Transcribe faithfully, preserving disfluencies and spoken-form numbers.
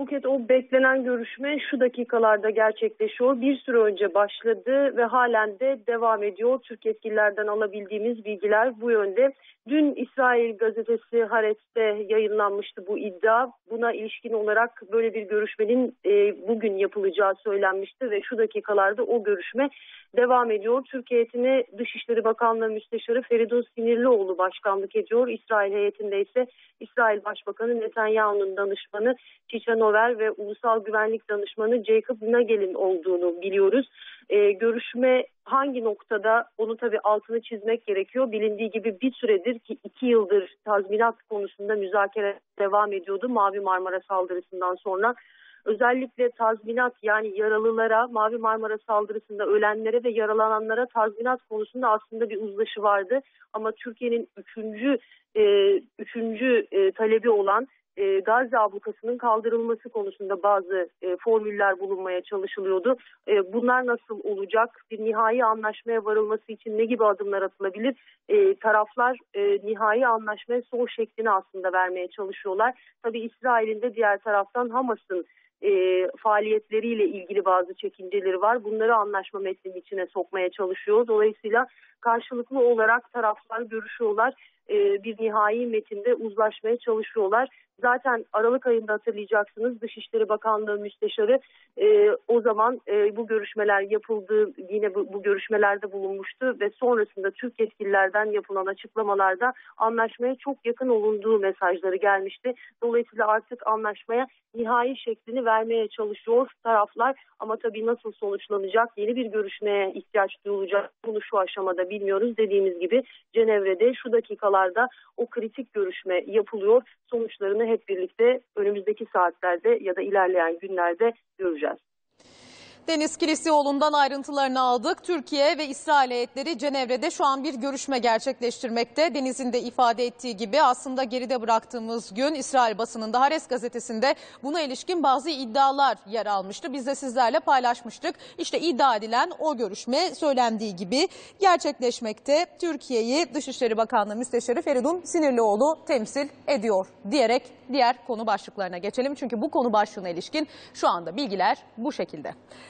Buket, o beklenen görüşme şu dakikalarda gerçekleşiyor. Bir süre önce başladı ve halen de devam ediyor. Türk yetkililerden alabildiğimiz bilgiler bu yönde. Dün İsrail gazetesi Haaretz'te yayınlanmıştı bu iddia. Buna ilişkin olarak böyle bir görüşmenin bugün yapılacağı söylenmişti ve şu dakikalarda o görüşme devam ediyor. Türkiye heyetine Dışişleri Bakanlığı Müsteşarı Feridun Sinirlioğlu başkanlık ediyor. İsrail heyetinde ise İsrail Başbakanı Netanyahu'nun danışmanı Ciechanover ve Ulusal Güvenlik Danışmanı Jacob Nagel'in olduğunu biliyoruz. Ee, görüşme hangi noktada, onu tabii altını çizmek gerekiyor. Bilindiği gibi bir süredir ki iki yıldır tazminat konusunda müzakere devam ediyordu Mavi Marmara saldırısından sonra. Özellikle tazminat, yani yaralılara, Mavi Marmara saldırısında ölenlere ve yaralananlara tazminat konusunda aslında bir uzlaşı vardı. Ama Türkiye'nin üçüncü, e, üçüncü e, talebi olan e, Gazze ablukasının kaldırılması konusunda bazı e, formüller bulunmaya çalışılıyordu. E, bunlar nasıl olacak? Bir nihai anlaşmaya varılması için ne gibi adımlar atılabilir? E, taraflar e, nihai anlaşmaya son şeklini aslında vermeye çalışıyorlar. Tabii İsrail'in de diğer taraftan Hamas'ın E, faaliyetleriyle ilgili bazı çekinceleri var. Bunları anlaşma metninin içine sokmaya çalışıyor. Dolayısıyla karşılıklı olarak taraflar görüşüyorlar. E, bir nihai metinde uzlaşmaya çalışıyorlar. Zaten Aralık ayında hatırlayacaksınız, Dışişleri Bakanlığı Müsteşarı e, o zaman e, bu görüşmeler yapıldı. Yine bu, bu görüşmelerde bulunmuştu ve sonrasında Türk yetkililerden yapılan açıklamalarda anlaşmaya çok yakın olunduğu mesajları gelmişti. Dolayısıyla artık anlaşmaya nihai şeklini vermeye çalışıyor taraflar, ama tabii nasıl sonuçlanacak, yeni bir görüşmeye ihtiyaç duyulacak, bunu şu aşamada bilmiyoruz. Dediğimiz gibi Cenevre'de şu dakikalarda o kritik görüşme yapılıyor. Sonuçlarını hep birlikte önümüzdeki saatlerde ya da ilerleyen günlerde göreceğiz. Deniz Kiliseoğlu'ndan ayrıntılarını aldık. Türkiye ve İsrail heyetleri Cenevre'de şu an bir görüşme gerçekleştirmekte. Deniz'in de ifade ettiği gibi aslında geride bıraktığımız gün İsrail basınında, Haaretz gazetesinde buna ilişkin bazı iddialar yer almıştı. Biz de sizlerle paylaşmıştık. İşte iddia edilen o görüşme söylendiği gibi gerçekleşmekte. Türkiye'yi Dışişleri Bakanlığı Müsteşarı Feridun Sinirlioğlu temsil ediyor diyerek diğer konu başlıklarına geçelim. Çünkü bu konu başlığına ilişkin şu anda bilgiler bu şekilde.